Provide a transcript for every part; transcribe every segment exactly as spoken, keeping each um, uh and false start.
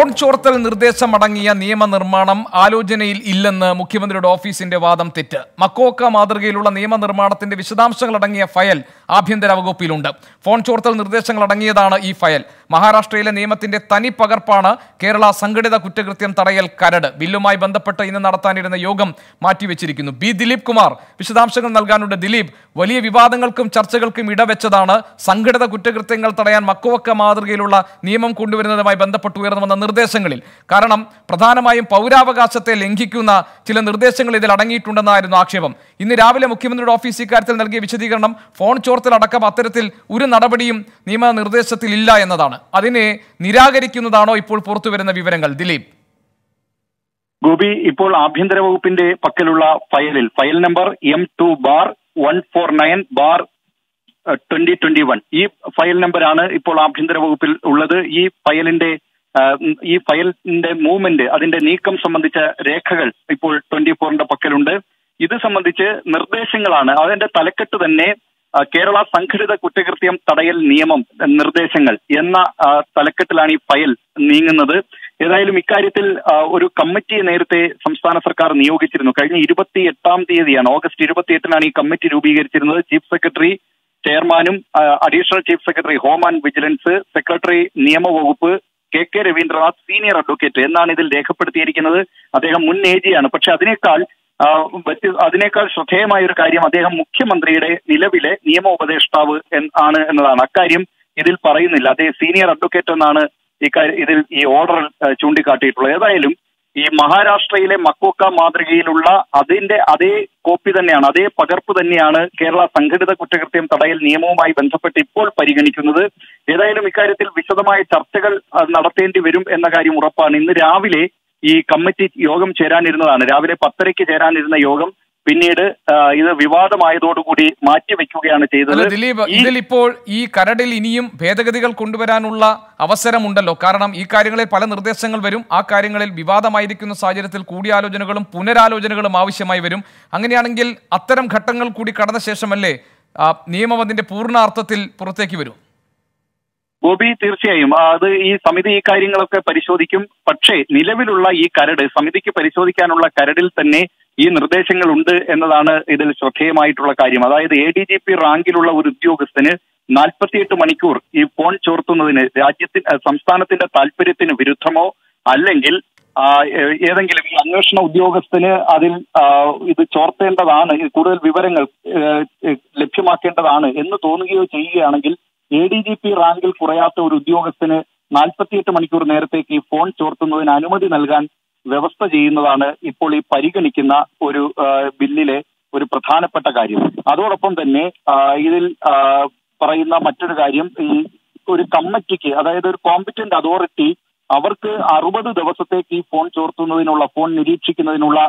Phone ചോർത്തൽ നിർദ്ദേശമടങ്ങിയ നിയമനിർമ്മാണം ആലോചനയിൽ ഇല്ലെന്ന് മുഖ്യമന്ത്രിയുടെ ഓഫീസിന്റെ വാദം തെറ്റ്. മക്കോക്ക മാതൃകയിലുള്ള നിയമനിർമ്മാണത്തിന്റെ വിശദാംശങ്ങളടങ്ങിയ ഫയൽ ആഭ്യന്തര വകുപ്പിലുണ്ട്. ഫോൺ ചോർത്തൽ നിർദ്ദേശങ്ങളടങ്ങിയതാണ് ഈ ഫയൽ. മഹാരാഷ്ട്രയിലെ നിയമത്തിന്റെ തനി പകർപ്പാണ് കേരള സംഘടിത കുറ്റകൃത്യം തടയൽ കരട്. ബില്ലുമായി ബന്ധപ്പെട്ട് ഇന്ന് നടത്താനിരുന്ന യോഗം മാറ്റിവെച്ചിരിക്കുന്നു. ബി ദിലീപ് കുമാർ വിശദാംശങ്ങൾ നൽകാനുണ്ട്. ദിലീപ്, വലിയ വിവാദങ്ങൾക്കും ചർച്ചകൾക്കും ഇടവെച്ചതാണ് സംഘടിത കുറ്റകൃത്യങ്ങൾ തടയാൻ മക്കോക്ക മാതൃകയിലുള്ള നിയമം കൊണ്ടുവരുന്നതുമായി ബന്ധപ്പെട്ട് ഉയർന്നു നിർദ്ദേശങ്ങളിൽ. കാരണം പ്രധാനമായും പൗരാവകാശത്തെ ലംഘിക്കുന്ന ചില നിർദ്ദേശങ്ങൾ ഇതിൽ അടങ്ങിയിട്ടുണ്ടെന്നായിരുന്നു ആക്ഷേപം. ഇന്ന് രാവിലെ മുഖ്യമന്ത്രിയുടെ ഓഫീസ് ഇക്കാര്യത്തിൽ നൽകിയ വിശദീകരണം ഫോൺ ചോർത്തലടക്കം അത്തരത്തിൽ ഒരു നടപടിയും നിയമനിർദ്ദേശത്തിൽ ഇല്ല എന്നതാണ്. അതിനെ നിരാകരിക്കുന്നതാണോ ഇപ്പോൾ പുറത്തുവരുന്ന വിവരങ്ങൾ? ദിലീപ് ഗോപി, ഇപ്പോൾ ആഭ്യന്തര വകുപ്പിന്റെ പക്കലുള്ള ഫയലിൽ file number M two bar one four nine bar twenty twenty one ഈ ഫയൽ നമ്പറാണ് ഇപ്പോൾ ആഭ്യന്തര വകുപ്പിൽ ഉള്ളത്. ഈ ഫയലിന്റെ ഈ ഫയലിന്റെ മൂവ്മെന്റ്, അതിന്റെ നീക്കം സംബന്ധിച്ച രേഖകൾ ഇപ്പോൾ ട്വന്റി ഫോറിന്റെ പക്കലുണ്ട്. ഇത് സംബന്ധിച്ച് നിർദ്ദേശങ്ങളാണ്. അതിന്റെ തലക്കെട്ട് തന്നെ കേരള സംഘടിത കുറ്റകൃത്യം തടയൽ നിയമം നിർദ്ദേശങ്ങൾ എന്ന തലക്കെട്ടിലാണ് ഈ ഫയൽ നീങ്ങുന്നത്. ഏതായാലും ഇക്കാര്യത്തിൽ ഒരു കമ്മിറ്റിയെ നേരത്തെ സംസ്ഥാന സർക്കാർ നിയോഗിച്ചിരുന്നു. കഴിഞ്ഞ ഇരുപത്തി എട്ടാം തീയതിയാണ്, ഓഗസ്റ്റ് ഇരുപത്തി എട്ടിനാണ് ഈ കമ്മിറ്റി രൂപീകരിച്ചിരുന്നത്. ചീഫ് സെക്രട്ടറി, ചെയർമാനും additional chief secretary home and vigilance, secretary നിയമവകുപ്പ്, K K Raveendranath senior advocate എന്നാണ് ഇതിൽ രേഖപ്പെടുത്തിയിരിക്കുന്നത്. അദ്ദേഹം മുൻ എ ജിയാണ്. പക്ഷെ അതിനേക്കാൾ അതിനേക്കാൾ ശ്രദ്ധേയമായ ഒരു കാര്യം അദ്ദേഹം മുഖ്യമന്ത്രിയുടെ നിലവിലെ നിയമ ഉപദേഷ്ടാവ് ആണ് എന്നതാണ്. അക്കാര്യം ഇതിൽ പറയുന്നില്ല. അദ്ദേഹം സീനിയർ അഡ്വക്കേറ്റ് എന്നാണ് ഇതിൽ ഈ ഓർഡർ ചൂണ്ടിക്കാട്ടിയിട്ടുള്ളത്. ഏതായാലും ഈ മഹാരാഷ്ട്രയിലെ മക്കോക്ക മാതൃകയിലുള്ള അതിന്റെ അതേ കോപ്പി തന്നെയാണ്, അതേ പകർപ്പ് തന്നെയാണ് കേരള സംഘടിത കുറ്റകൃത്യം തടയൽ നിയമവുമായി ബന്ധപ്പെട്ട് ഇപ്പോൾ പരിഗണിക്കുന്നത്. ഏതായാലും ഇക്കാര്യത്തിൽ വിശദമായ ചർച്ചകൾ നടത്തേണ്ടി വരും എന്ന കാര്യം ഉറപ്പാണ്. ഇന്ന് രാവിലെ ഈ കമ്മിറ്റി യോഗം ചേരാനിരുന്നതാണ്. രാവിലെ പത്തരയ്ക്ക് ചേരാനിരുന്ന യോഗം പിന്നീട് ഇത് വിവാദമായതോടുകൂടി മാറ്റിവെക്കുകയാണ് ചെയ്തത്. ദിലീപ്, ഇതിലിപ്പോൾ ഈ കരടിൽ ഇനിയും ഭേദഗതികൾ കൊണ്ടുവരാനുള്ള അവസരമുണ്ടല്ലോ. കാരണം ഈ കാര്യങ്ങളിൽ പല നിർദ്ദേശങ്ങൾ വരും. ആ കാര്യങ്ങളിൽ വിവാദമായിരിക്കുന്ന സാഹചര്യത്തിൽ കൂടിയാലോചനകളും പുനരാലോചനകളും ആവശ്യമായി വരും. അങ്ങനെയാണെങ്കിൽ അത്തരം ഘട്ടങ്ങൾ കൂടി കടന്ന ശേഷമല്ലേ നിയമം അതിന്റെ പൂർണ്ണാർത്ഥത്തിൽ പുറത്തേക്ക് വരും? ഗോപി, തീർച്ചയായും അത് ഈ സമിതി ഈ കാര്യങ്ങളൊക്കെ പരിശോധിക്കും. പക്ഷേ നിലവിലുള്ള ഈ കരട്, സമിതിക്ക് പരിശോധിക്കാനുള്ള കരടിൽ തന്നെ ഈ നിർദ്ദേശങ്ങൾ ഉണ്ട് എന്നതാണ് ഇതിൽ ശ്രദ്ധേയമായിട്ടുള്ള കാര്യം. അതായത് എ ഡി ജി പി റാങ്കിലുള്ള ഒരു ഉദ്യോഗസ്ഥന് നാൽപ്പത്തിയെട്ട് മണിക്കൂർ ഈ ഫോൺ ചോർത്തുന്നതിന് രാജ്യത്തിന് സംസ്ഥാനത്തിന്റെ താല്പര്യത്തിന് വിരുദ്ധമോ അല്ലെങ്കിൽ ഏതെങ്കിലും ഈ അന്വേഷണ ഉദ്യോഗസ്ഥന് അതിൽ ഇത് ചോർത്തേണ്ടതാണ്, കൂടുതൽ വിവരങ്ങൾ ലഭ്യമാക്കേണ്ടതാണ് എന്ന് തോന്നുകയോ ചെയ്യുകയാണെങ്കിൽ എ ഡി ജി പി റാങ്കിൽ കുറയാത്ത ഒരു ഉദ്യോഗസ്ഥന് നാൽപ്പത്തിയെട്ട് മണിക്കൂർ നേരത്തേക്ക് ഈ ഫോൺ ചോർത്തുന്നതിന് അനുമതി നൽകാൻ വ്യവസ്ഥ ചെയ്യുന്നതാണ് ഇപ്പോൾ ഈ പരിഗണിക്കുന്ന ഒരു ബില്ലിലെ ഒരു പ്രധാനപ്പെട്ട കാര്യം. അതോടൊപ്പം തന്നെ ഇതിൽ പറയുന്ന മറ്റൊരു കാര്യം, ഈ ഒരു കമ്മിറ്റിക്ക്, അതായത് ഒരു കോമ്പറ്റന്റ് അതോറിറ്റി, അവർക്ക് അറുപത് ദിവസത്തേക്ക് ഈ ഫോൺ ചോർത്തുന്നതിനുള്ള, ഫോൺ നിരീക്ഷിക്കുന്നതിനുള്ള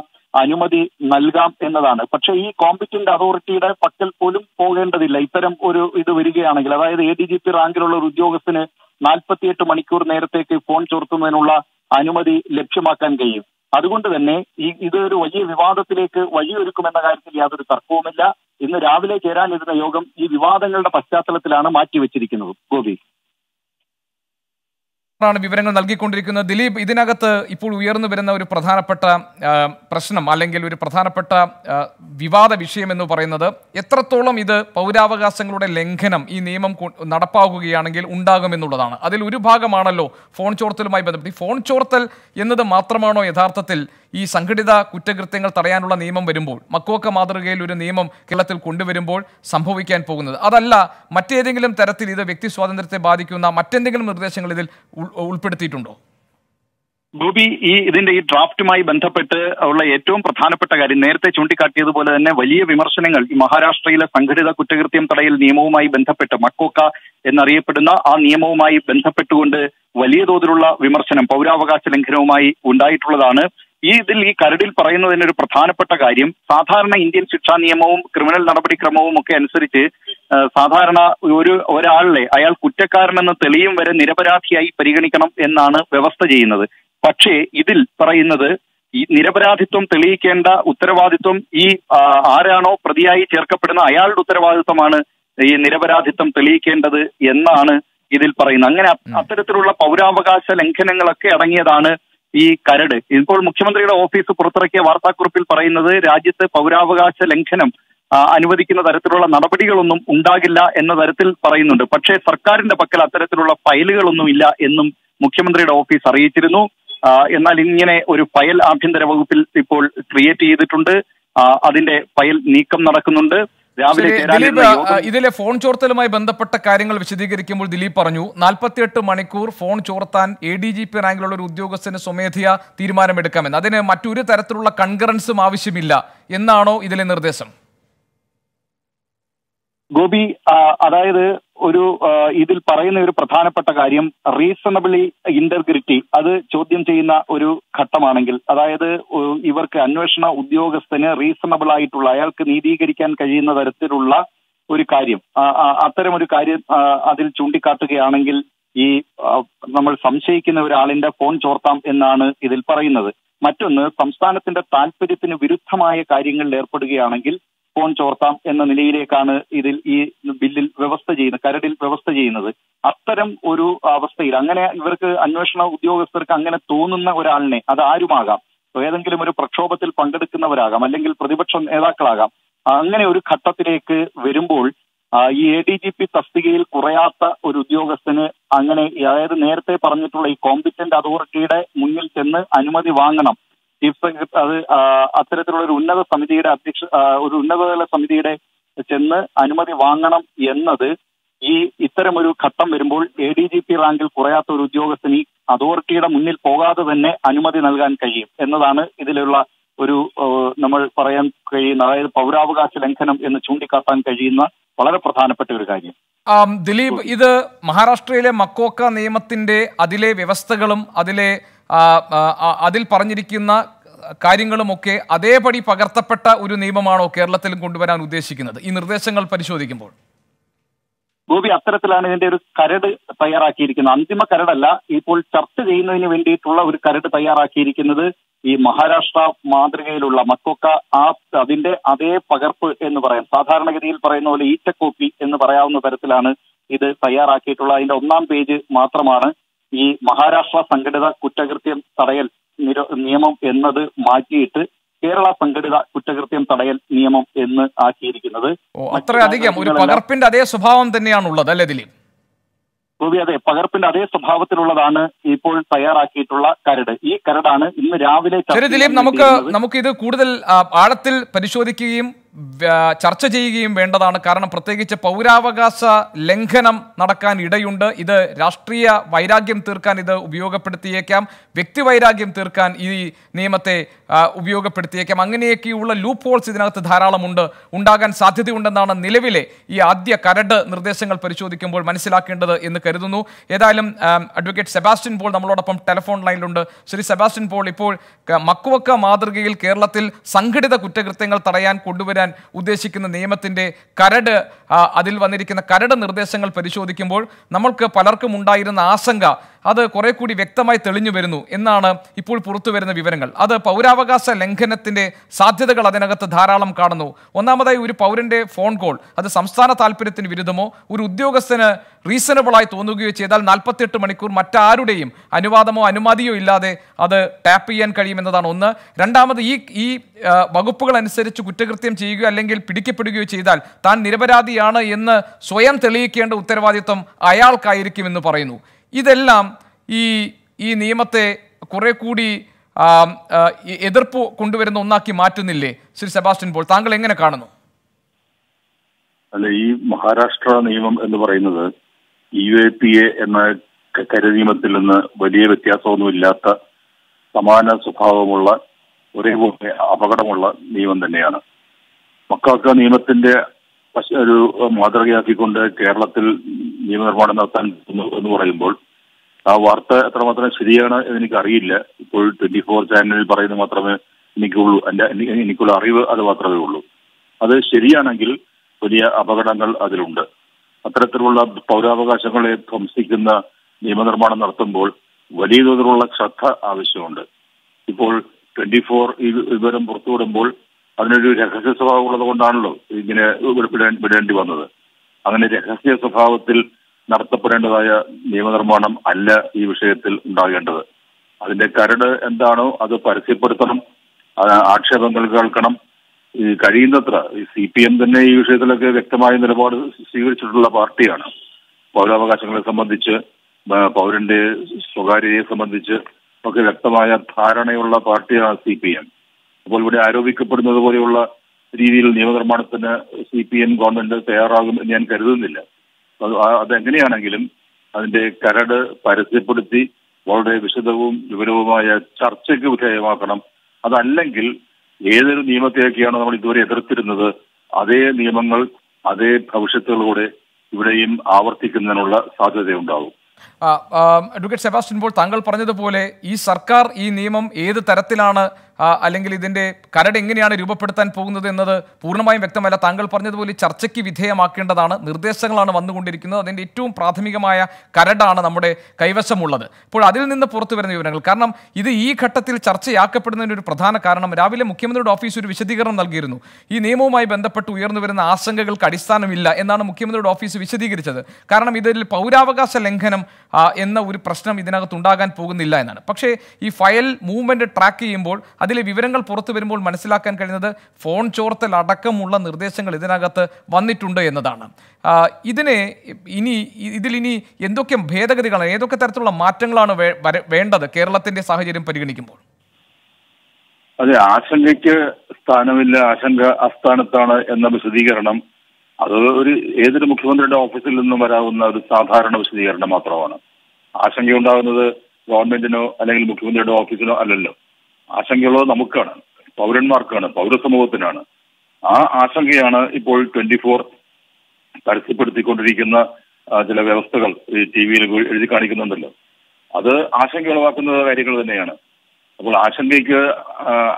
അനുമതി നൽകാം എന്നതാണ്. പക്ഷേ ഈ കോമ്പറ്റന്റ് അതോറിറ്റിയുടെ പക്കൽ പോലും പോകേണ്ടതില്ല ഇത്തരം ഒരു ഇത് വരികയാണെങ്കിൽ. അതായത് എ ഡി ജി പി റാങ്കിലുള്ള ഒരു ഉദ്യോഗസ്ഥന് നാൽപ്പത്തിയെട്ട് മണിക്കൂർ നേരത്തേക്ക് ഫോൺ ചോർത്തുന്നതിനുള്ള അനുമതി ലഭ്യമാക്കാൻ കഴിയും. അതുകൊണ്ട് തന്നെ ഈ ഇതൊരു വലിയ വിവാദത്തിലേക്ക് വഴിയൊരുക്കുമെന്ന കാര്യത്തിൽ യാതൊരു തർക്കവുമില്ല. ഇന്ന് രാവിലെ ചേരാനിരുന്ന യോഗം ഈ വിവാദങ്ങളുടെ പശ്ചാത്തലത്തിലാണ് മാറ്റിവെച്ചിരിക്കുന്നത്. ഗോപി ാണ് വിവരങ്ങൾ നൽകിക്കൊണ്ടിരിക്കുന്നത്. ദിലീപ്, ഇതിനകത്ത് ഇപ്പോൾ ഉയർന്നു വരുന്ന ഒരു പ്രധാനപ്പെട്ട പ്രശ്നം അല്ലെങ്കിൽ ഒരു പ്രധാനപ്പെട്ട വിവാദ വിഷയം എന്ന് പറയുന്നത് എത്രത്തോളം ഇത് പൗരാവകാശങ്ങളുടെ ലംഘനം ഈ നിയമം നടപ്പാക്കുകയാണെങ്കിൽ ഉണ്ടാകുമെന്നുള്ളതാണ്. അതിൽ ഒരു ഭാഗമാണല്ലോ ഫോൺ ചോർത്തലുമായി ബന്ധപ്പെട്ട്. ഈ ഫോൺ ചോർത്തൽ എന്നത് മാത്രമാണോ യഥാർത്ഥത്തിൽ ഈ സംഘടിത കുറ്റകൃത്യങ്ങൾ തടയാനുള്ള നിയമം വരുമ്പോൾ, മക്കോക്ക മാതൃകയിൽ ഒരു നിയമം കേരളത്തിൽ കൊണ്ടുവരുമ്പോൾ സംഭവിക്കാൻ പോകുന്നത്? അതല്ല, മറ്റേതെങ്കിലും തരത്തിൽ ഇത് വ്യക്തി സ്വാതന്ത്ര്യത്തെ ബാധിക്കുന്ന മറ്റെന്തെങ്കിലും നിർദ്ദേശങ്ങൾ ഇതിൽ ഉൾപ്പെടുത്തിയിട്ടുണ്ടോ? ഗോപി, ഈ ഇതിന്റെ ഈ ഡ്രാഫ്റ്റുമായി ബന്ധപ്പെട്ട് ഉള്ള ഏറ്റവും പ്രധാനപ്പെട്ട കാര്യം നേരത്തെ ചൂണ്ടിക്കാട്ടിയതുപോലെ തന്നെ വലിയ വിമർശനങ്ങൾ ഈ മഹാരാഷ്ട്രയിലെ സംഘടിത കുറ്റകൃത്യം തടയൽ നിയമവുമായി ബന്ധപ്പെട്ട്, മക്കോക്ക എന്നറിയപ്പെടുന്ന ആ നിയമവുമായി ബന്ധപ്പെട്ടുകൊണ്ട് വലിയ തോതിലുള്ള വിമർശനം പൗരാവകാശ ലംഘനവുമായി ഉണ്ടായിട്ടുള്ളതാണ്. ഈ ഇതിൽ ഈ കരടിൽ പറയുന്നതിന് ഒരു പ്രധാനപ്പെട്ട കാര്യം, സാധാരണ ഇന്ത്യൻ ശിക്ഷാ നിയമവും ക്രിമിനൽ നടപടിക്രമവും ഒക്കെ അനുസരിച്ച് സാധാരണ ഒരു ഒരാളെ അയാൾ കുറ്റക്കാരനെന്ന് തെളിയും വരെ നിരപരാധിയായി പരിഗണിക്കണം എന്നാണ് വ്യവസ്ഥ ചെയ്യുന്നത്. പക്ഷേ ഇതിൽ പറയുന്നത് ഈ നിരപരാധിത്വം തെളിയിക്കേണ്ട ഉത്തരവാദിത്വം ഈ ആരാണോ പ്രതിയായി ചേർക്കപ്പെടുന്ന അയാളുടെ ഉത്തരവാദിത്വമാണ് ഈ നിരപരാധിത്വം തെളിയിക്കേണ്ടത് എന്നാണ് ഇതിൽ പറയുന്നത്. അങ്ങനെ അത്തരത്തിലുള്ള പൗരാവകാശ ലംഘനങ്ങളൊക്കെ അടങ്ങിയതാണ് ഈ കരട്. ഇപ്പോൾ മുഖ്യമന്ത്രിയുടെ ഓഫീസ് പുറത്തിറക്കിയ വാർത്താക്കുറിപ്പിൽ പറയുന്നത് രാജ്യത്ത് പൗരാവകാശ ലംഘനം അനുവദിക്കുന്ന തരത്തിലുള്ള നടപടികളൊന്നും ഉണ്ടാകില്ല എന്ന തരത്തിൽ പറയുന്നുണ്ട്. പക്ഷേ സർക്കാരിന്റെ പക്കൽ അത്തരത്തിലുള്ള ഫയലുകളൊന്നുമില്ല എന്നും മുഖ്യമന്ത്രിയുടെ ഓഫീസ് അറിയിച്ചിരുന്നു. എന്നാൽ ഇങ്ങനെ ഒരു ഫയൽ ആഭ്യന്തര വകുപ്പിൽ ഇപ്പോൾ ക്രിയേറ്റ് ചെയ്തിട്ടുണ്ട്. അതിന്റെ ഫയൽ നീക്കം നടക്കുന്നുണ്ട്. ദിലീപ്, ഇതിലെ ഫോൺ ചോർത്തലുമായി ബന്ധപ്പെട്ട കാര്യങ്ങൾ വിശദീകരിക്കുമ്പോൾ ദിലീപ് പറഞ്ഞു നാൽപ്പത്തിയെട്ട് മണിക്കൂർ ഫോൺ ചോർത്താൻ എ ഡി ജി പി റാങ്കിലുള്ള ഒരു ഉദ്യോഗസ്ഥന് സ്വമേധയാ തീരുമാനമെടുക്കാമെന്ന്, അതിന് മറ്റൊരു തരത്തിലുള്ള കൺകറൻസും ആവശ്യമില്ല എന്നാണോ ഇതിലെ നിർദ്ദേശം? ഗോപി, അതായത് ഒരു ഇതിൽ പറയുന്ന ഒരു പ്രധാനപ്പെട്ട കാര്യം റീസണബിളി ഇന്റഗ്രിറ്റി അത് ചോദ്യം ചെയ്യുന്ന ഒരു ഘട്ടമാണെങ്കിൽ, അതായത് ഇവർക്ക് അന്വേഷണ ഉദ്യോഗസ്ഥന് റീസണബിൾ ആയിട്ടുള്ള അയാൾക്ക് നീതീകരിക്കാൻ കഴിയുന്ന തരത്തിലുള്ള ഒരു കാര്യം, അത്തരം ഒരു കാര്യം അതിൽ ചൂണ്ടിക്കാട്ടുകയാണെങ്കിൽ ഈ നമ്മൾ സംശയിക്കുന്ന ഒരാളിന്റെ ഫോൺ ചോർത്താം എന്നാണ് ഇതിൽ പറയുന്നത്. മറ്റൊന്ന്, സംസ്ഥാനത്തിന്റെ താല്പര്യത്തിന് വിരുദ്ധമായ കാര്യങ്ങളിൽ ഏർപ്പെടുകയാണെങ്കിൽ ഫോൺ ചോർത്താം എന്ന നിലയിലേക്കാണ് ഇതിൽ ഈ ബില്ലിൽ വ്യവസ്ഥ ചെയ്യുന്നത്, കരടിൽ വ്യവസ്ഥ ചെയ്യുന്നത്. അത്തരം ഒരു അവസ്ഥയിൽ അങ്ങനെ ഇവർക്ക് അന്വേഷണ ഉദ്യോഗസ്ഥർക്ക് അങ്ങനെ തോന്നുന്ന ഒരാളിനെ, അത് ആരുമാകാം, ഏതെങ്കിലും ഒരു പ്രക്ഷോഭത്തിൽ പങ്കെടുക്കുന്നവരാകാം, അല്ലെങ്കിൽ പ്രതിപക്ഷ നേതാക്കളാകാം, അങ്ങനെ ഒരു ഘട്ടത്തിലേക്ക് വരുമ്പോൾ ഈ എ ഡി ജി പി തസ്തികയിൽ കുറയാത്ത ഒരു ഉദ്യോഗസ്ഥന് അങ്ങനെ, അതായത് നേരത്തെ പറഞ്ഞിട്ടുള്ള ഈ കോമ്പിറ്റന്റ് അതോറിറ്റിയുടെ മുന്നിൽ ചെന്ന് അനുമതി വാങ്ങണം. ചീഫ് സെക്രട്ടറി അത് അത്തരത്തിലുള്ള ഒരു ഉന്നത സമിതിയുടെ അധ്യക്ഷ ഒരു ഉന്നതതല സമിതിയുടെ ചെന്ന് അനുമതി വാങ്ങണം എന്നത് ഈ ഇത്തരം ഒരു ഘട്ടം വരുമ്പോൾ എ ഡി ജി പി റാങ്കിൽ കുറയാത്ത ഒരു ഉദ്യോഗസ്ഥന് ഈ അതോറിറ്റിയുടെ മുന്നിൽ പോകാതെ തന്നെ അനുമതി നൽകാൻ കഴിയും എന്നതാണ് ഇതിലുള്ള ഒരു നമ്മൾ പറയാൻ കഴിയുന്ന, അതായത് പൗരാവകാശ ലംഘനം എന്ന് ചൂണ്ടിക്കാട്ടാൻ കഴിയുന്ന വളരെ പ്രധാനപ്പെട്ട ഒരു കാര്യം. ദിലീപ്, ഇത് മഹാരാഷ്ട്രയിലെ മക്കോക്ക നിയമത്തിന്റെ അതിലെ വ്യവസ്ഥകളും അതിലെ അതിൽ പറഞ്ഞിരിക്കുന്ന കാര്യങ്ങളുമൊക്കെ അതേപടി പകർത്തപ്പെട്ട ഒരു നിയമമാണോ കേരളത്തിലും കൊണ്ടുവരാൻ ഉദ്ദേശിക്കുന്നത് ഈ നിർദ്ദേശങ്ങൾ പരിശോധിക്കുമ്പോൾ? ഗോപി, അത്തരത്തിലാണ് ഇതിന്റെ ഒരു കരട് തയ്യാറാക്കിയിരിക്കുന്നത്. അന്തിമ കരടല്ല, ഇപ്പോൾ ചർച്ച ചെയ്യുന്നതിന് വേണ്ടിയിട്ടുള്ള ഒരു കരട് തയ്യാറാക്കിയിരിക്കുന്നത് ഈ മഹാരാഷ്ട്ര മാതൃകയിലുള്ള മക്കോക്ക ആ അതിന്റെ അതേ പകർപ്പ് എന്ന് പറയാം. സാധാരണഗതിയിൽ പറയുന്ന പോലെ ഈറ്റക്കോപ്പി എന്ന് പറയാവുന്ന തരത്തിലാണ് ഇത് തയ്യാറാക്കിയിട്ടുള്ള. അതിന്റെ ഒന്നാം പേജ് മാത്രമാണ് ഈ മഹാരാഷ്ട്ര സംഘടിത കുറ്റകൃത്യം തടയൽ നിയമം എന്നത് മാറ്റിയിട്ട് കേരള സംഘടിത കുറ്റകൃത്യം തടയൽ നിയമം എന്ന് ആക്കിയിരിക്കുന്നത്. അത്രയധികം ഒരു പകർപ്പിന്റെ അതേ സ്വഭാവം തന്നെയാണുള്ളത് അല്ലേ ദിലീപ്? ഗോപി, അതെ, പകർപ്പിന്റെ അതേ സ്വഭാവത്തിലുള്ളതാണ് ഇപ്പോൾ തയ്യാറാക്കിയിട്ടുള്ള കരട്. ഈ കരടാണ് ഇന്ന് രാവിലെ. ശരി ദിലീപ്, നമുക്ക് നമുക്ക് ഇത് കൂടുതൽ ആഴത്തിൽ പരിശോധിക്കുകയും ചർച്ച ചെയ്യുകയും വേണ്ടതാണ്. കാരണം പ്രത്യേകിച്ച് പൗരാവകാശ ലംഘനം നടക്കാൻ ഇടയുണ്ട്. ഇത് രാഷ്ട്രീയ വൈരാഗ്യം തീർക്കാൻ ഇത് ഉപയോഗപ്പെടുത്തിയേക്കാം, വ്യക്തിവൈരാഗ്യം തീർക്കാൻ ഈ നിയമത്തെ ഉപയോഗപ്പെടുത്തിയേക്കാം. അങ്ങനെയൊക്കെയുള്ള ലൂപ്പ് ഹോൾസ് ഇതിനകത്ത് ധാരാളമുണ്ട്, ഉണ്ടാകാൻ സാധ്യതയുണ്ടെന്നാണ് നിലവിലെ ഈ ആദ്യ കരട് നിർദ്ദേശങ്ങൾ പരിശോധിക്കുമ്പോൾ മനസ്സിലാക്കേണ്ടത് എന്ന് കരുതുന്നു. ഏതായാലും അഡ്വക്കേറ്റ് സെബാസ്റ്റ്യൻ പോൾ നമ്മളോടൊപ്പം ടെലിഫോൺ ലൈനിലുണ്ട്. ശ്രീ സെബാസ്റ്റ്യൻ പോൾ, ഇപ്പോൾ മക്കോക്ക മാതൃകയിൽ കേരളത്തിൽ സംഘടിത കുറ്റകൃത്യങ്ങൾ തടയാൻ കൊണ്ടുവരുന്ന ഉദ്ദേശിക്കുന്ന നിയമത്തിന്റെ കരട്, അതിൽ വന്നിരിക്കുന്ന കരട് നിർദ്ദേശങ്ങൾ പരിശോധിക്കുമ്പോൾ നമ്മൾക്ക് പലർക്കും ഉണ്ടായിരുന്ന ആശങ്ക അത് കുറെ കൂടി വ്യക്തമായി തെളിഞ്ഞു വരുന്നു എന്നാണ് ഇപ്പോൾ പുറത്തു വരുന്ന വിവരങ്ങൾ. അത് പൗരാവകാശ ലംഘനത്തിന്റെ സാധ്യതകൾ അതിനകത്ത് ധാരാളം കാണുന്നു. ഒന്നാമതായി, ഒരു പൗരന്റെ ഫോൺ കോൾ അത് സംസ്ഥാന താല്പര്യത്തിന് വിരുദ്ധമോ ഒരു ഉദ്യോഗസ്ഥന് റീസണബിളായി തോന്നുകയോ ചെയ്താൽ നാൽപ്പത്തിയെട്ട് മണിക്കൂർ മറ്റാരുടെയും അനുവാദമോ അനുമതിയോ ഇല്ലാതെ അത് ടാപ്പ് ചെയ്യാൻ കഴിയുമെന്നതാണ് ഒന്ന്. രണ്ടാമത്, ഈ ഈ വകുപ്പുകൾ അനുസരിച്ച് കുറ്റകൃത്യം ചെയ്യുകയോ അല്ലെങ്കിൽ പിടിക്കപ്പെടുകയോ ചെയ്താൽ താൻ നിരപരാധിയാണ് എന്ന് സ്വയം തെളിയിക്കേണ്ട ഉത്തരവാദിത്വം അയാൾക്കായിരിക്കുമെന്ന് പറയുന്നു. ഇതെല്ലാം ഈ ഈ നിയമത്തെ കുറെ കൂടി എതിർപ്പ് കൊണ്ടുവരുന്ന ഒന്നാക്കി മാറ്റുന്നില്ലേ ശ്രീ സെബാസ്റ്റ്യൻ പോൾ? താങ്കൾ എങ്ങനെ കാണുന്നു? അല്ല, ഈ മഹാരാഷ്ട്ര നിയമം എന്ന് പറയുന്നത് യു എ പി എ എന്ന കരട് നിയമത്തിൽ നിന്ന് വലിയ വ്യത്യാസമൊന്നുമില്ലാത്ത സമാന സ്വഭാവമുള്ള ഒരേപോലെ അപകടമുള്ള നിയമം തന്നെയാണ്. മക്കോക്ക നിയമത്തിന്റെ ഒരു മാതൃകയാക്കിക്കൊണ്ട് കേരളത്തിൽ നിയമനിർമ്മാണം നടത്താൻ എന്ന് പറയുമ്പോൾ ആ വാർത്ത എത്രമാത്രം ശരിയാണ് എനിക്കറിയില്ല. ഇപ്പോൾ ട്വന്റി ഫോർ ചാനലിൽ പറയുന്നത് മാത്രമേ എനിക്കുള്ളൂ, എൻ്റെ എനിക്കുള്ള അറിവ് അത് മാത്രമേ ഉള്ളൂ. അത് ശരിയാണെങ്കിൽ വലിയ അപകടങ്ങൾ അതിലുണ്ട്. അത്തരത്തിലുള്ള പൗരാവകാശങ്ങളെ ധ്വംസിക്കുന്ന നിയമനിർമ്മാണം നടത്തുമ്പോൾ വലിയ തോതിലുള്ള ശ്രദ്ധ ആവശ്യമുണ്ട്. ഇപ്പോൾ ട്വന്റി ഫോർ ഈ വിവരം പുറത്തുവിടുമ്പോൾ അതിനൊരു രഹസ്യ സ്വഭാവം ഉള്ളത് കൊണ്ടാണല്ലോ ഇങ്ങനെ വിടേണ്ടി വന്നത്. അങ്ങനെ രഹസ്യ സ്വഭാവത്തിൽ നടത്തപ്പെടേണ്ടതായ നിയമനിർമ്മാണം അല്ല ഈ വിഷയത്തിൽ ഉണ്ടാകേണ്ടത്. അതിന്റെ കരട് എന്താണോ അത് പരസ്യപ്പെടുത്തണം, ആക്ഷേപങ്ങൾ കേൾക്കണം. ഈ കഴിയുന്നത്ര ഈ സി പി എം തന്നെ ഈ വിഷയത്തിലൊക്കെ വ്യക്തമായ നിലപാട് സ്വീകരിച്ചിട്ടുള്ള പാർട്ടിയാണ്. പൗരാവകാശങ്ങളെ സംബന്ധിച്ച്, പൗരന്റെ സ്വകാര്യതയെ സംബന്ധിച്ച് ഒക്കെ വ്യക്തമായ ധാരണയുള്ള പാർട്ടിയാണ് സി പി എം. അപ്പോൾ ഇവിടെ ആരോപിക്കപ്പെടുന്നത് പോലെയുള്ള രീതിയിൽ നിയമനിർമ്മാണത്തിന് സി പി എം ഗവൺമെന്റ് തയ്യാറാകും എന്ന് ഞാൻ കരുതുന്നില്ല. അത് അതെങ്ങനെയാണെങ്കിലും അതിന്റെ കരട് പരസ്യപ്പെടുത്തി വളരെ വിശദവും വിപുലവുമായ ചർച്ചയ്ക്ക് വിധേയമാക്കണം. അതല്ലെങ്കിൽ ഏതൊരു നിയമത്തെയൊക്കെയാണ് നമ്മൾ ഇതുവരെ എതിർത്തിരുന്നത്, അതേ നിയമങ്ങൾ അതേ ഭവിഷ്യത്തുകളോടെ ഇവിടെയും ആവർത്തിക്കുന്നതിനുള്ള സാധ്യതയുണ്ടാകും. അഡ്വക്കേറ്റ് സെബാസ്റ്റ്യൻ പോൾ, താങ്കൾ പറഞ്ഞതുപോലെ ഈ സർക്കാർ ഈ നിയമം ഏത് തരത്തിലാണ് അല്ലെങ്കിൽ ഇതിന്റെ കരട് എങ്ങനെയാണ് രൂപപ്പെടുത്താൻ പോകുന്നത് എന്നത് പൂർണ്ണമായും വ്യക്തമല്ല. താങ്കൾ പറഞ്ഞതുപോലെ ചർച്ചയ്ക്ക് വിധേയമാക്കേണ്ടതാണ്, നിർദ്ദേശങ്ങളാണ് വന്നുകൊണ്ടിരിക്കുന്നത്. അതിൻ്റെ ഏറ്റവും പ്രാഥമികമായ കരടാണ് നമ്മുടെ കൈവശമുള്ളത്. ഇപ്പോൾ അതിൽ നിന്ന് പുറത്തു വരുന്ന വിവരങ്ങൾ, കാരണം ഇത് ഈ ഘട്ടത്തിൽ ചർച്ചയാക്കപ്പെടുന്നതിന് ഒരു പ്രധാന കാരണം രാവിലെ മുഖ്യമന്ത്രിയുടെ ഓഫീസ് ഒരു വിശദീകരണം നൽകിയിരുന്നു. ഈ നിയമവുമായി ബന്ധപ്പെട്ട് ഉയർന്നു വരുന്ന ആശങ്കകൾക്ക് അടിസ്ഥാനമില്ല എന്നാണ് മുഖ്യമന്ത്രിയുടെ ഓഫീസ് വിശദീകരിച്ചത്. കാരണം ഇതിൽ പൗരാവകാശ ലംഘനം എന്ന ഒരു പ്രശ്നം ഇതിനകത്തുണ്ടാകാൻ പോകുന്നില്ല എന്നാണ്. പക്ഷേ ഈ ഫയൽ മൂവ്മെന്റ് ട്രാക്ക് ചെയ്യുമ്പോൾ അതിലെ വിവരങ്ങൾ പുറത്തു വരുമ്പോൾ മനസ്സിലാക്കാൻ കഴിയുന്നത് ഫോൺ ചോർത്തൽ അടക്കമുള്ള നിർദ്ദേശങ്ങൾ ഇതിനകത്ത് വന്നിട്ടുണ്ട് എന്നതാണ്. ഇതിനെ ഇനി ഇതിലിനി എന്തൊക്കെ ഭേദഗതികളാണ്, ഏതൊക്കെ തരത്തിലുള്ള മാറ്റങ്ങളാണ് വേണ്ടത് കേരളത്തിന്റെ സാഹചര്യം പരിഗണിക്കുമ്പോൾ? അതെ, ആശങ്കയ്ക്ക് സ്ഥാനമില്ല, ആശങ്ക അസ്ഥാനത്താണ് എന്ന വിശദീകരണം അത് ഒരു ഏതൊരു മുഖ്യമന്ത്രിയുടെ ഓഫീസിൽ നിന്നും വരാവുന്ന ഒരു സാധാരണ വിശദീകരണം മാത്രമാണ്. ആശങ്കയുണ്ടാകുന്നത് ഗവൺമെന്റിനോ അല്ലെങ്കിൽ മുഖ്യമന്ത്രിയുടെ ഓഫീസിനോ അല്ലല്ലോ. ആശങ്കയുള്ളത് നമുക്കാണ്, പൗരന്മാർക്കാണ്, പൗരസമൂഹത്തിനാണ്. ആ ആശങ്കയാണ് ഇപ്പോൾ ട്വന്റി ഫോർ പരസ്യപ്പെടുത്തിക്കൊണ്ടിരിക്കുന്ന ചില വ്യവസ്ഥകൾ ഈ ടി വിയിൽ എഴുതി കാണിക്കുന്നുണ്ടല്ലോ. അത് ആശങ്ക ഉളവാക്കുന്ന കാര്യങ്ങൾ തന്നെയാണ്. അപ്പോൾ ആശങ്കയ്ക്ക്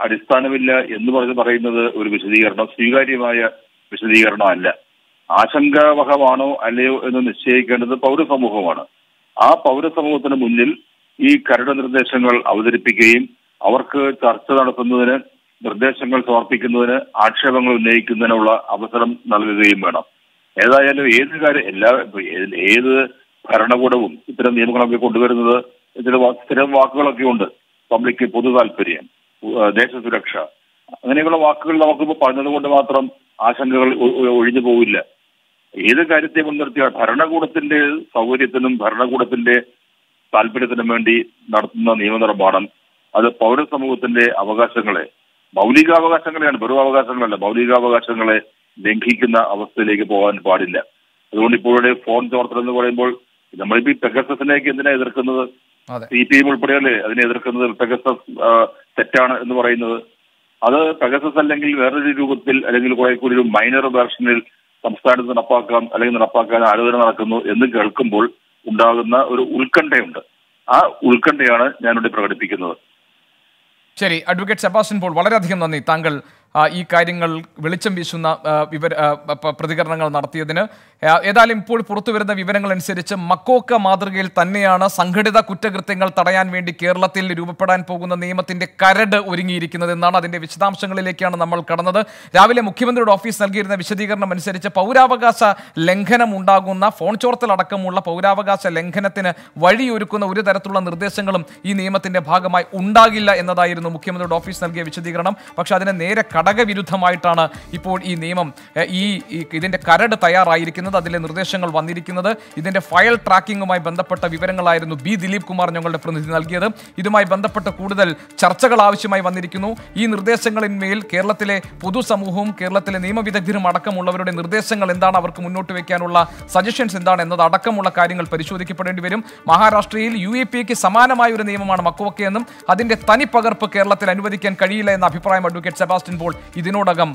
അടിസ്ഥാനമില്ല എന്ന് പറഞ്ഞ് പറയുന്നത് ഒരു വിശദീകരണം, സ്വീകാര്യമായ വിശദീകരണം അല്ല. ആശങ്കാവഹമാണോ അല്ലയോ എന്ന് നിശ്ചയിക്കേണ്ടത് പൗരസമൂഹമാണ്. ആ പൗരസമൂഹത്തിന് മുന്നിൽ ഈ കരട് നിർദ്ദേശങ്ങൾ അവതരിപ്പിക്കുകയും അവർക്ക് ചർച്ച നടത്തുന്നതിന്, നിർദ്ദേശങ്ങൾ സമർപ്പിക്കുന്നതിന്, ആക്ഷേപങ്ങൾ ഉന്നയിക്കുന്നതിനുള്ള അവസരം നൽകുകയും വേണം. ഏതായാലും ഏത് കാര്യം എല്ലാ ഏത് ഭരണകൂടവും ഇത്തരം നിയമങ്ങളൊക്കെ കൊണ്ടുവരുന്നത് ഇതിന് സ്ഥിരം വാക്കുകളൊക്കെ ഉണ്ട്. പബ്ലിക് പൊതു താല്പര്യം, ദേശസുരക്ഷ, അങ്ങനെയുള്ള വാക്കുകൾ നമുക്കിപ്പോൾ പറഞ്ഞതുകൊണ്ട് മാത്രം ആശങ്കകൾ ഒഴിഞ്ഞു പോവില്ല. ഏത് കാര്യത്തെ മുൻനിർത്തിയ ഭരണകൂടത്തിന്റെ സൗകര്യത്തിനും ഭരണകൂടത്തിന്റെ താല്പര്യത്തിനും വേണ്ടി നടത്തുന്ന നിയമനിർമ്മാണം അത് പൗരസമൂഹത്തിന്റെ അവകാശങ്ങളെ, മൗലികാവകാശങ്ങളെയാണ്, വെറും അവകാശങ്ങളല്ല, മൗലികാവകാശങ്ങളെ ലംഘിക്കുന്ന അവസ്ഥയിലേക്ക് പോകാൻ പാടില്ല. അതുകൊണ്ട് ഇപ്പോഴുടെ ഫോൺ ചോർത്തൽ എന്ന് പറയുമ്പോൾ നമ്മളിപ്പോ ഈ പെഗസസിനേക്ക് എന്തിനാ എതിർക്കുന്നത്? സി പി എം ഉൾപ്പെടെയല്ലേ അതിനെ എതിർക്കുന്നത്. പെഗസസ് തെറ്റാണ് എന്ന് പറയുന്നത് അത് പെഗസസ് അല്ലെങ്കിൽ വേറൊരു രൂപത്തിൽ അല്ലെങ്കിൽ കുറെ കൂടി ഒരു മൈനർ വേർഷനിൽ സംസ്ഥാനത്ത് നടപ്പാക്കാം അല്ലെങ്കിൽ നടപ്പാക്കാൻ ആലോചന നടക്കുന്നു എന്ന് കേൾക്കുമ്പോൾ ഉണ്ടാകുന്ന ഒരു ഉത്കണ്ഠയുണ്ട്. ആ ഉത്കണ്ഠയാണ് ഞാനിവിടെ പ്രകടിപ്പിക്കുന്നത്. ശരി, അഡ്വക്കേറ്റ് സെബാസ്റ്റ്യൻ പോൾ, വളരെയധികം നന്ദി. താങ്കൾ ഈ കാര്യങ്ങൾ വെളിച്ചം വീശുന്ന വിവര പ്രതികരണങ്ങൾ നടത്തിയതിന്. ഏതായാലും ഇപ്പോൾ പുറത്തു വരുന്ന വിവരങ്ങളനുസരിച്ച് മക്കോക്ക മാതൃകയിൽ തന്നെയാണ് സംഘടിത കുറ്റകൃത്യങ്ങൾ തടയാൻ വേണ്ടി കേരളത്തിൽ രൂപപ്പെടാൻ പോകുന്ന നിയമത്തിന്റെ കരട് ഒരുങ്ങിയിരിക്കുന്നതെന്നാണ്. അതിന്റെ വിശദാംശങ്ങളിലേക്കാണ് നമ്മൾ കടന്നത്. രാവിലെ മുഖ്യമന്ത്രിയുടെ ഓഫീസ് നൽകിയിരുന്ന വിശദീകരണം അനുസരിച്ച് പൗരാവകാശ ലംഘനം ഉണ്ടാകുന്ന, ഫോൺ ചോർത്തലടക്കമുള്ള പൗരാവകാശ ലംഘനത്തിന് വഴിയൊരുക്കുന്ന ഒരു തരത്തിലുള്ള നിർദ്ദേശങ്ങളും ഈ നിയമത്തിന്റെ ഭാഗമായി ഉണ്ടാകില്ല എന്നതായിരുന്നു മുഖ്യമന്ത്രിയുടെ ഓഫീസ് നൽകിയ വിശദീകരണം. പക്ഷെ അതിനെ നേരെ ഘടകവിരുദ്ധമായിട്ടാണ് ഇപ്പോൾ ഈ നിയമം ഈ ഇതിൻ്റെ കരട് തയ്യാറായിരിക്കുന്നത്, അതിലെ നിർദ്ദേശങ്ങൾ വന്നിരിക്കുന്നത്. ഇതിൻ്റെ ഫയൽ ട്രാക്കിങ്ങുമായി ബന്ധപ്പെട്ട വിവരങ്ങളായിരുന്നു ബി ദിലീപ് കുമാർ ഞങ്ങളുടെ പ്രതിനിധി നൽകിയത്. ഇതുമായി ബന്ധപ്പെട്ട് കൂടുതൽ ചർച്ചകൾ ആവശ്യമായി വന്നിരിക്കുന്നു. ഈ നിർദ്ദേശങ്ങളിന്മേൽ കേരളത്തിലെ പൊതുസമൂഹവും കേരളത്തിലെ നിയമവിദഗ്ധരും അടക്കമുള്ളവരുടെ നിർദ്ദേശങ്ങൾ എന്താണ്, അവർക്ക് മുന്നോട്ട് വയ്ക്കാനുള്ള സജഷൻസ് എന്താണ് എന്നത് അടക്കമുള്ള കാര്യങ്ങൾ പരിശോധിക്കപ്പെടേണ്ടി വരും. മഹാരാഷ്ട്രയിൽ യു എ പി എക്ക് സമാനമായ ഒരു നിയമമാണ് മക്കോക്കയെന്നും അതിൻ്റെ തനിപ്പകർപ്പ് കേരളത്തിൽ അനുവദിക്കാൻ കഴിയില്ല എന്ന അഭിപ്രായം അഡ്വക്കേറ്റ് സെബാസ്റ്റ്യൻ പോൾ ഇതിനോടകം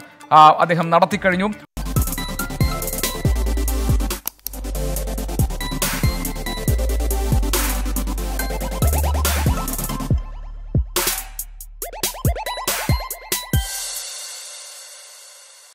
അദ്ദേഹം നടത്തിക്കഴിഞ്ഞു.